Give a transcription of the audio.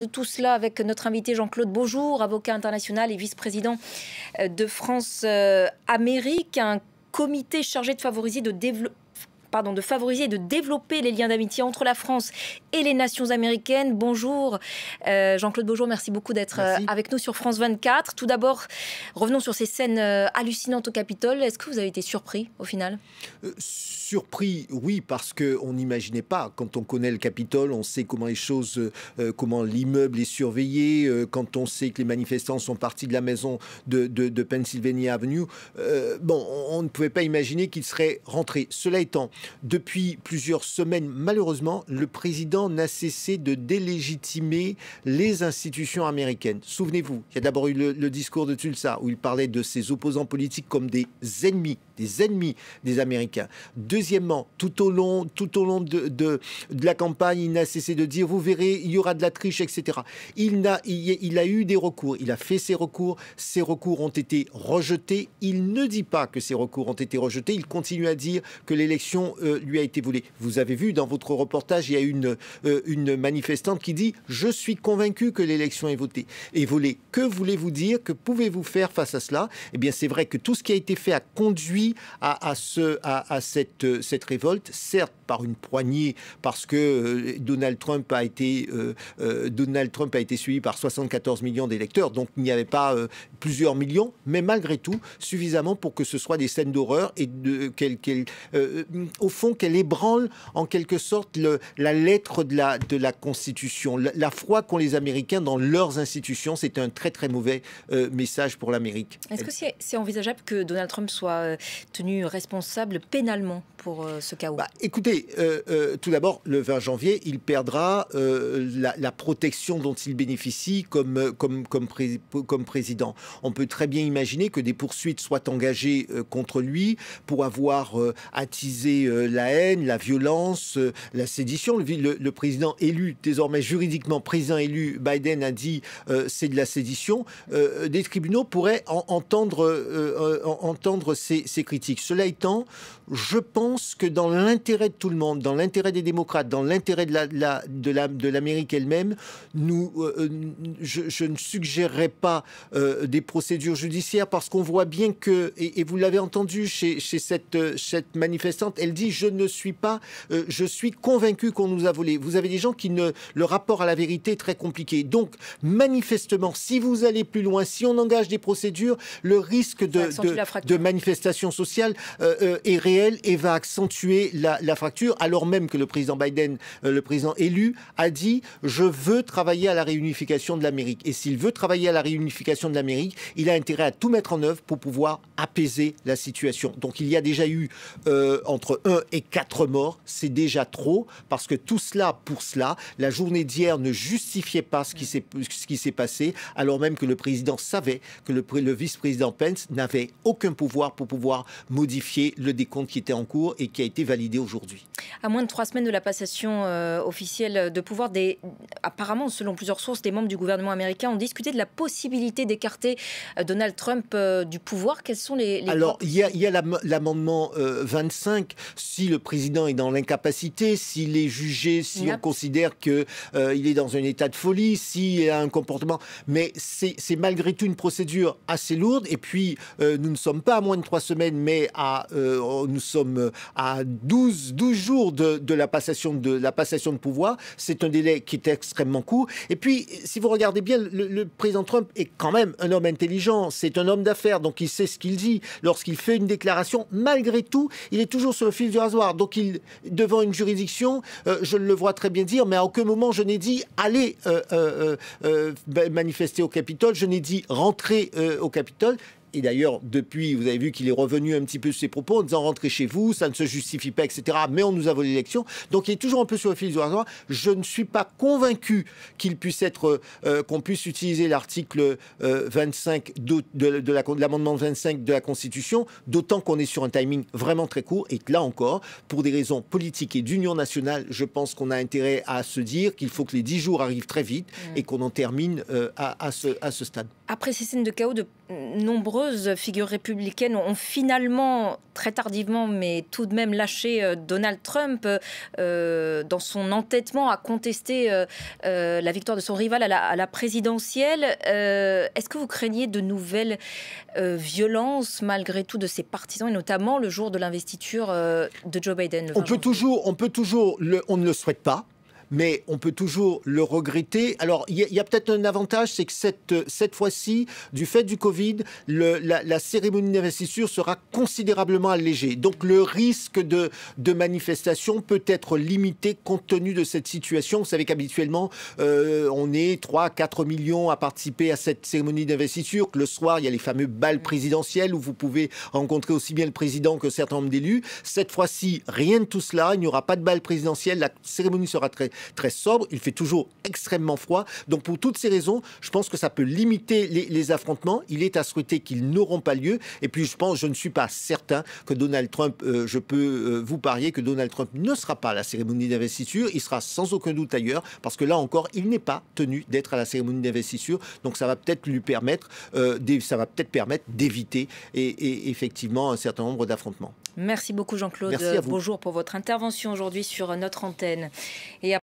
De tout cela avec notre invité Jean-Claude Beaujour, avocat international et vice-président de France Amérique, un comité chargé de favoriser et de développer les liens d'amitié entre la France et les nations américaines. Bonjour Jean-Claude Beaujour, merci beaucoup d'être avec nous sur France 24. Tout d'abord, revenons sur ces scènes hallucinantes au Capitole. Est-ce que vous avez été surpris au final? Surpris, oui, parce qu'on n'imaginait pas. Quand on connaît le Capitole, on sait comment les choses, comment l'immeuble est surveillé, quand on sait que les manifestants sont partis de la maison de Pennsylvania Avenue. Bon, on ne pouvait pas imaginer qu'ils seraient rentrés. Cela étant, depuis plusieurs semaines, malheureusement, le président n'a cessé de délégitimer les institutions américaines. Souvenez-vous, il y a d'abord eu le discours de Tulsa, où il parlait de ses opposants politiques comme des ennemis des Américains. Deuxièmement, tout au long de la campagne, il n'a cessé de dire, vous verrez, il y aura de la triche, etc. Il a eu des recours, il a fait ses recours ont été rejetés. Il ne dit pas que ses recours ont été rejetés, il continue à dire que l'élection lui a été volée. Vous avez vu dans votre reportage, il y a une manifestante qui dit « Je suis convaincue que l'élection est volée ». Que voulez-vous dire? Que pouvez-vous faire face à cela? Eh bien, c'est vrai que tout ce qui a été fait a conduit à cette révolte, certes par une poignée, parce que Donald Trump a été suivi par 74 millions d'électeurs, donc il n'y avait pas plusieurs millions, mais malgré tout, suffisamment pour que ce soit des scènes d'horreur et au fond, qu'elle ébranle en quelque sorte la lettre de la Constitution. La foi qu'ont les Américains dans leurs institutions, c'est un très très mauvais message pour l'Amérique. Est-ce que c'est envisageable que Donald Trump soit tenu responsable pénalement pour ce chaos? Écoutez, tout d'abord, le 20 janvier, il perdra la protection dont il bénéficie comme président. On peut très bien imaginer que des poursuites soient engagées contre lui pour avoir attiser la haine, la violence, la sédition. Le président élu, désormais juridiquement président élu, Biden a dit c'est de la sédition. Des tribunaux pourraient entendre ces critiques. Cela étant, je pense que dans l'intérêt de tout le monde, dans l'intérêt des démocrates, dans l'intérêt de l'Amérique elle-même, je ne suggérerais pas des procédures judiciaires parce qu'on voit bien que, et vous l'avez entendu chez cette manifestante, elle dit je ne suis pas, je suis convaincu qu'on nous a volé. Vous avez des gens le rapport à la vérité est très compliqué. Donc manifestement, si vous allez plus loin, si on engage des procédures, le risque de manifestation sociale est réel et va accentuer la fracture. Alors même que le président Biden, le président élu, a dit je veux travailler à la réunification de l'Amérique. Et s'il veut travailler à la réunification de l'Amérique, il a intérêt à tout mettre en œuvre pour pouvoir apaiser la situation. Donc il y a déjà eu entre 1 et 4 morts, c'est déjà trop, parce que tout cela pour cela, la journée d'hier ne justifiait pas ce qui s'est passé, alors même que le président savait que le vice-président Pence n'avait aucun pouvoir pour pouvoir modifier le décompte qui était en cours et qui a été validé aujourd'hui. À moins de 3 semaines de la passation officielle de pouvoir, apparemment, selon plusieurs sources, des membres du gouvernement américain ont discuté de la possibilité d'écarter Donald Trump du pouvoir. Quels sont les alors, il y a l'amendement 25, si le président est dans l'incapacité, s'il est jugé, si on considère qu'il est dans un état de folie, s'il a un comportement. Mais c'est malgré tout une procédure assez lourde. Et puis, nous ne sommes pas à moins de 3 semaines, mais nous sommes à 12 jours de la passation de pouvoir. C'est un délai qui est extrêmement court. Et puis, si vous regardez bien, le président Trump est quand même un homme intelligent. C'est un homme d'affaires, donc il sait ce qu'il dit. Lorsqu'il fait une déclaration, malgré tout, il est toujours sur le fil du rasoir. Donc, devant une juridiction, je le vois très bien dire, mais à aucun moment je n'ai dit allez manifester au Capitole, je n'ai dit rentrez au Capitole. Et d'ailleurs, depuis, vous avez vu qu'il est revenu un petit peu sur ses propos en disant « rentrez chez vous, ça ne se justifie pas, etc. » Mais on nous a volé l'élection. Donc, il est toujours un peu sur le fil du rasoir. Je ne suis pas convaincu qu'il puisse être, qu'on puisse utiliser l'article 25 de l'amendement 25 de la Constitution, d'autant qu'on est sur un timing vraiment très court et que là encore, pour des raisons politiques et d'union nationale, je pense qu'on a intérêt à se dire qu'il faut que les 10 jours arrivent très vite et qu'on en termine à ce stade. Après ces scènes de chaos, de nombreuses figures républicaines ont finalement, très tardivement, mais tout de même lâché Donald Trump dans son entêtement à contester la victoire de son rival à la présidentielle. Est-ce que vous craignez de nouvelles violences malgré tout de ses partisans, et notamment le jour de l'investiture de Joe Biden le 20 janvier ? On ne le souhaite pas. Mais on peut toujours le regretter. Alors, il y a peut-être un avantage, c'est que cette fois-ci, du fait du Covid, la cérémonie d'investiture sera considérablement allégée. Donc, le risque de manifestation peut être limité compte tenu de cette situation. Vous savez qu'habituellement, on est 3-4 millions à participer à cette cérémonie d'investiture. Le soir, il y a les fameux bals présidentiels où vous pouvez rencontrer aussi bien le président que certains membres d'élus. Cette fois-ci, rien de tout cela. Il n'y aura pas de bal présidentiel. La cérémonie sera très sobre, il fait toujours extrêmement froid. Donc pour toutes ces raisons, je pense que ça peut limiter les affrontements. Il est à souhaiter qu'ils n'auront pas lieu. Et puis je ne suis pas certain que Donald Trump, je peux vous parier que Donald Trump ne sera pas à la cérémonie d'investiture. Il sera sans aucun doute ailleurs parce que là encore, il n'est pas tenu d'être à la cérémonie d'investiture. Donc ça va peut-être lui permettre, ça va peut-être permettre d'éviter effectivement un certain nombre d'affrontements. Merci beaucoup Jean-Claude Beaujour pour votre intervention aujourd'hui sur notre antenne. Et